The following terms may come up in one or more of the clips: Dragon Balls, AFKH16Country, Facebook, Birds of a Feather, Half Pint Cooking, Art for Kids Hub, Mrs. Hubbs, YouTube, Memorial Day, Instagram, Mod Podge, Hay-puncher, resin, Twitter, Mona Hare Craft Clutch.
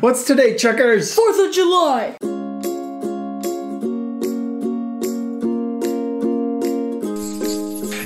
What's today, Chuckers? 4th of July!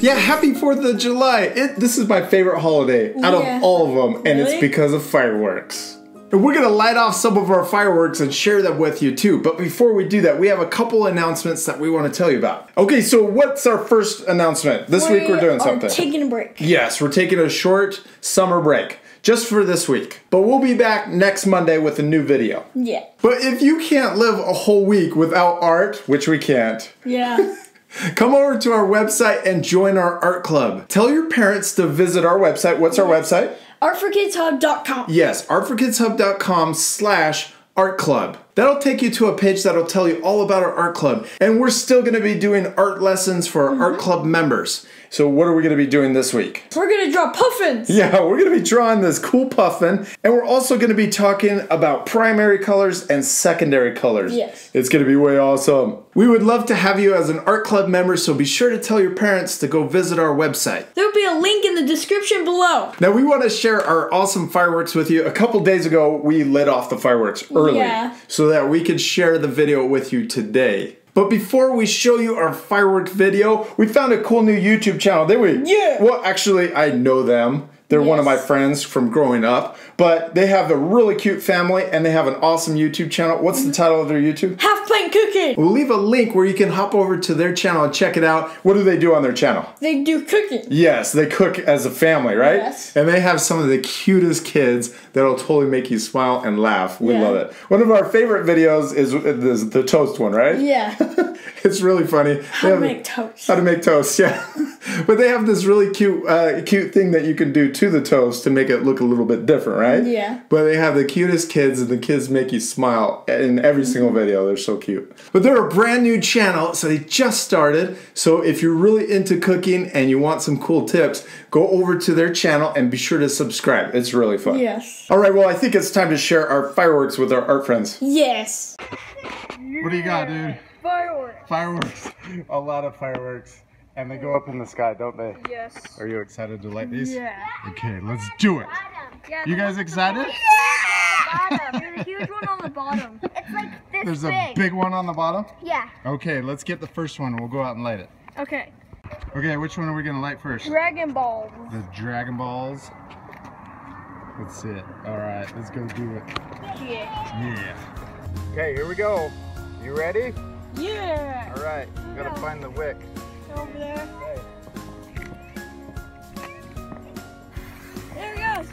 Yeah, happy 4th of July. This is my favorite holiday out of all of them, and really? It's because of fireworks. And we're gonna light off some of our fireworks and share them with you too. But before we do that, we have a couple announcements that we want to tell you about. Okay, so what's our first announcement? This week we're doing something. We're taking a break. Yes, we're taking a short summer break. Just for this week. But we'll be back next Monday with a new video. Yeah. But if you can't live a whole week without art, which we can't. Yeah. Come over to our website and join our art club. Tell your parents to visit our website. What's our website? Artforkidshub.com. Yes, artforkidshub.com/art club. That'll take you to a page that'll tell you all about our art club. And we're still going to be doing art lessons for our art club members. So what are we going to be doing this week? We're going to draw puffins. Yeah, we're going to be drawing this cool puffin. And we're also going to be talking about primary colors and secondary colors. Yes. It's going to be way awesome. We would love to have you as an art club member, so be sure to tell your parents to go visit our website. There'll be a link in the description below. Now, we want to share our awesome fireworks with you. A couple days ago, we lit off the fireworks early. Yeah. So that we could share the video with you today. But before we show you our firework video, we found a cool new YouTube channel, didn't we? Yeah! Well, actually, I know them. They're one of my friends from growing up. But they have a really cute family, and they have an awesome YouTube channel. What's the title of their YouTube? Half Pint Cooking! We'll leave a link where you can hop over to their channel and check it out. What do they do on their channel? They do cooking. Yes, they cook as a family, right? Yes. And they have some of the cutest kids that'll totally make you smile and laugh. We love it. One of our favorite videos is the toast one, right? Yeah. It's really funny. How to make toast. How to make toast, yeah. But they have this really cute cute thing that you can do to the toast to make it look a little bit different, right? Yeah. But they have the cutest kids, and the kids make you smile in every single video. They're so cute. But they're a brand new channel, so they just started. So if you're really into cooking and you want some cool tips, go over to their channel and be sure to subscribe. It's really fun. Yes. All right, well, I think it's time to share our fireworks with our art friends. Yes. What do you got, dude? Fireworks. Fireworks. A lot of fireworks. And they go up in the sky, don't they? Yes. Are you excited to light these? Yeah. Okay, let's do it. Yeah, you guys excited? Yeah! There's a huge one on the bottom. It's like this There's big. A big one on the bottom? Yeah. Okay, let's get the first one. We'll go out and light it. Okay. Okay, which one are we going to light first? Dragon Balls. The Dragon Balls. Let's see it. All right, let's go do it. Yeah. Yeah. Okay, here we go. You ready? Yeah. All right, you got to find the wick. Over there. There it goes.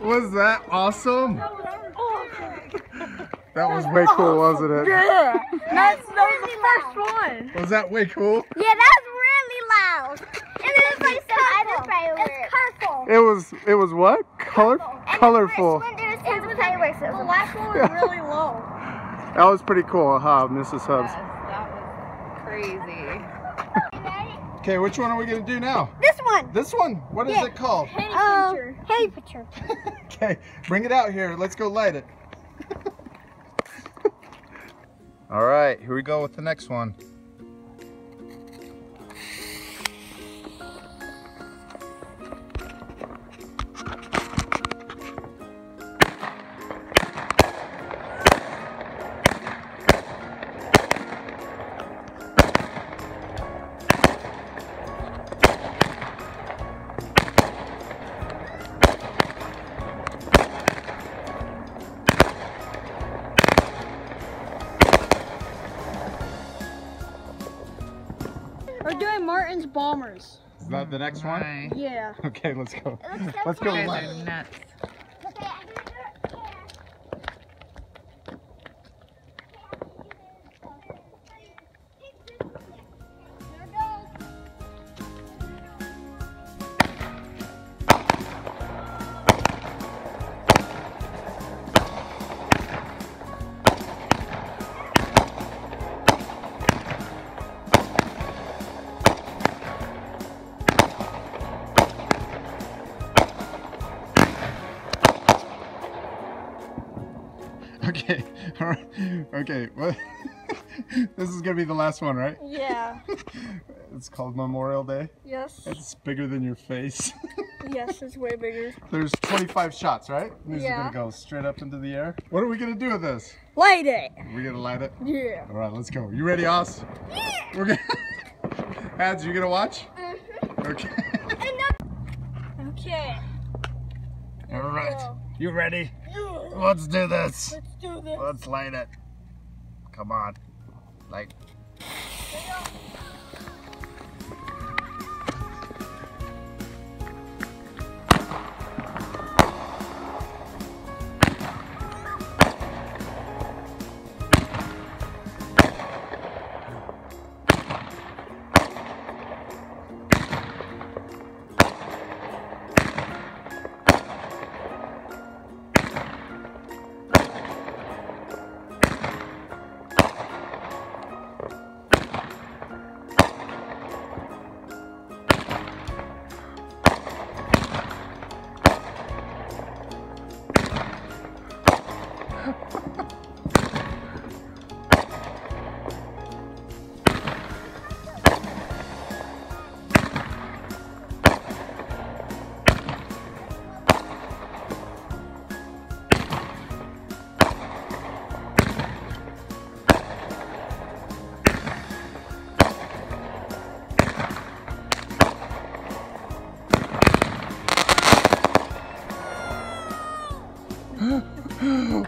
Was that awesome? That was awesome. That was way cool, wasn't it? Yeah. That was the first one. Was that way cool? Yeah, that was really loud. And it was like colorful. It's purple. It was what? Colorful. And the first one, it was fireworks. The last one was really low. That was pretty cool, Mrs. Hubbs. Yes, that was crazy. Okay, which one are we going to do now? This one. This one? What is it called? Hay-puncher. Hay-puncher. Okay, bring it out here. Let's go light it. All right, here we go with the next one. Martin's Bombers. Is that the next one? Yeah. Okay, let's go. Let's go left. You guys are nuts. Okay, all right. Okay, well, this is gonna be the last one, right? Yeah. It's called Memorial Day? Yes. It's bigger than your face. Yes, it's way bigger. There's 25 shots, right? These are gonna go straight up into the air. What are we gonna do with this? Light it. We're gonna light it? Yeah. All right, let's go. You ready, Oz? Yeah. We're gonna... Ads, you gonna watch? Mm-hmm. Okay. Okay. All right. Go. You ready? Yeah. Let's do this. Let's do this. Let's light it. Come on. Light.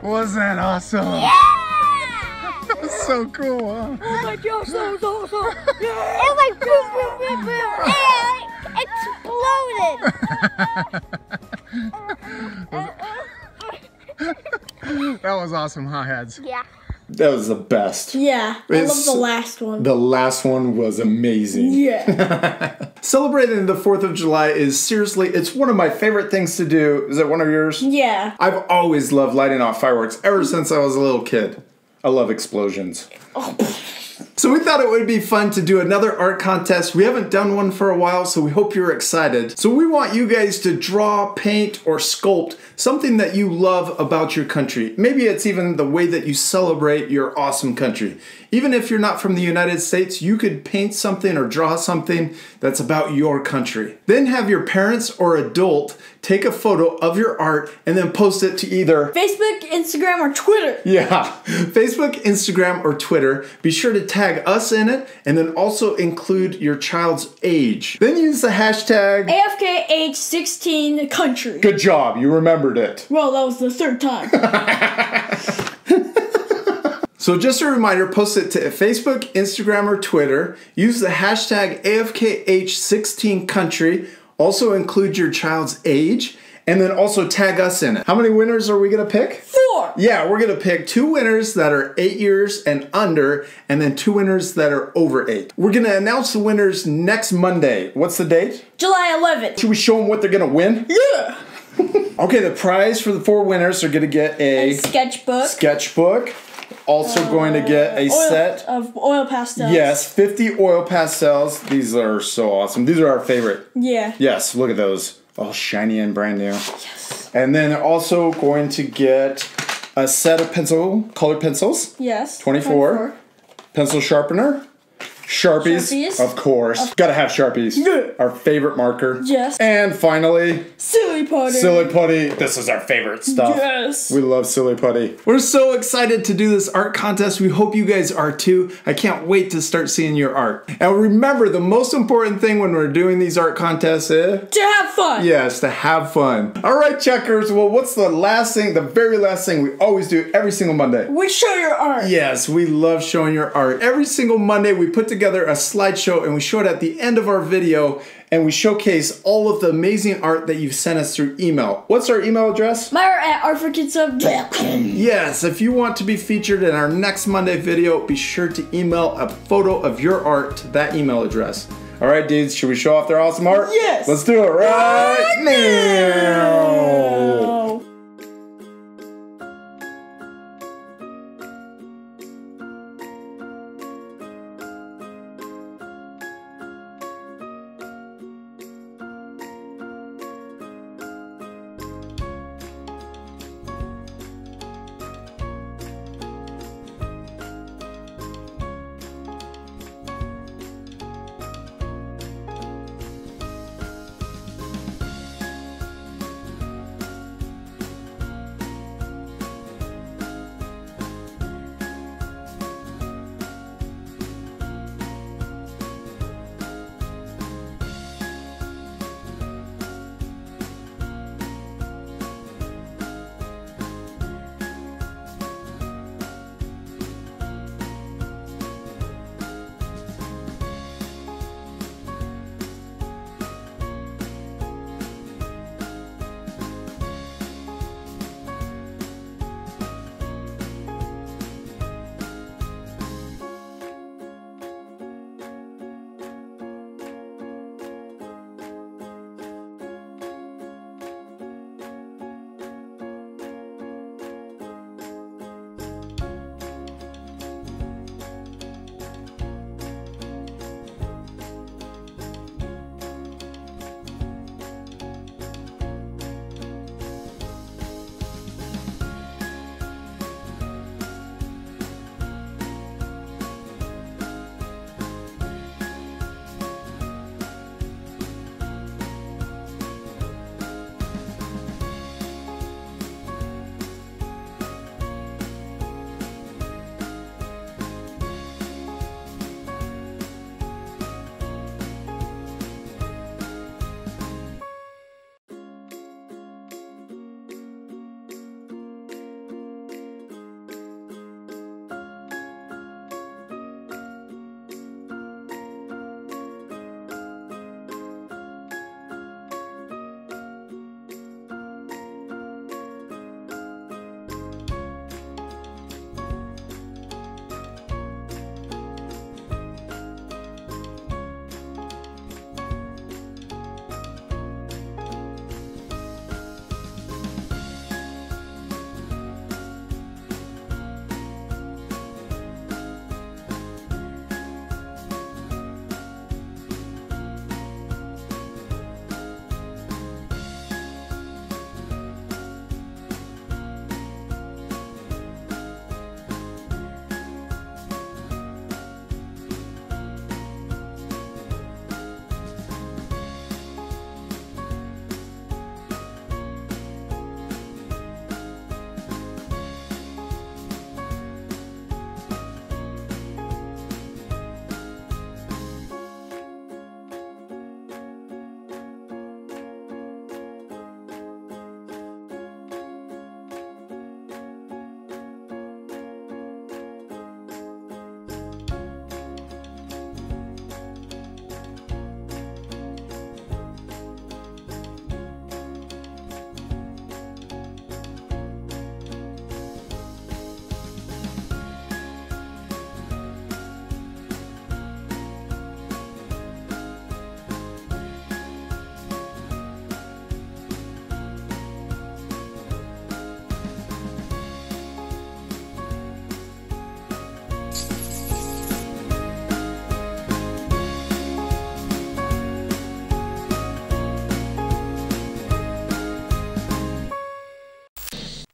Wasn't that awesome? Yeah! That was so cool, huh? Oh my gosh, that was awesome! Yeah! It like boom, boom, boom, boom! It exploded! That was awesome, huh, Hads? Yeah. That was the best. Yeah, I love the last one. The last one was amazing. Yeah. Celebrating the 4th of July is seriously, it's one of my favorite things to do. Is it one of yours? Yeah. I've always loved lighting off fireworks ever since I was a little kid. I love explosions. Oh. So we thought it would be fun to do another art contest. We haven't done one for a while, so we hope you're excited. So we want you guys to draw, paint, or sculpt something that you love about your country. Maybe it's even the way that you celebrate your awesome country. Even if you're not from the United States, you could paint something or draw something that's about your country. Then have your parents or adult take a photo of your art and then post it to either Facebook, Instagram, or Twitter. Yeah, Facebook, Instagram, or Twitter. Be sure to tag us in it and then also include your child's age. Then use the hashtag AFKH16Country. Good job, you remembered it. Well, that was the third time. So just a reminder, post it to Facebook, Instagram, or Twitter. Use the hashtag AFKH16Country. Also include your child's age, and then also tag us in it. How many winners are we gonna pick? 4! Yeah, we're gonna pick 2 winners that are 8 years and under, and then 2 winners that are over 8. We're gonna announce the winners next Monday. What's the date? July 11th. Should we show them what they're gonna win? Yeah! Okay, the prize for the 4 winners are gonna get a... sketchbook. Sketchbook. Also going to get a set of oil pastels. Yes, 50 oil pastels. These are so awesome. These are our favorite. Yeah. Yes, look at those. All shiny and brand new. Yes. And then also going to get a set of colored pencils. Yes. 24. Pencil sharpener. Sharpies. Of course. Gotta have Sharpies. Yeah. Our favorite marker. Yes. And finally... Silly Putty. Silly Putty. This is our favorite stuff. Yes. We love Silly Putty. We're so excited to do this art contest. We hope you guys are too. I can't wait to start seeing your art. And remember, the most important thing when we're doing these art contests is... to have fun. Yes, to have fun. All right, checkers. Well, what's the last thing, the very last thing we always do every single Monday? We show your art. Yes, we love showing your art. Every single Monday, we put together a slideshow and we show it at the end of our video, and we showcase all of the amazing art that you've sent us through email. What's our email address? myart@artforkidshub.com. Yes, if you want to be featured in our next Monday video, be sure to email a photo of your art to that email address. All right, dudes, should we show off their awesome art? Yes! Let's do it right now!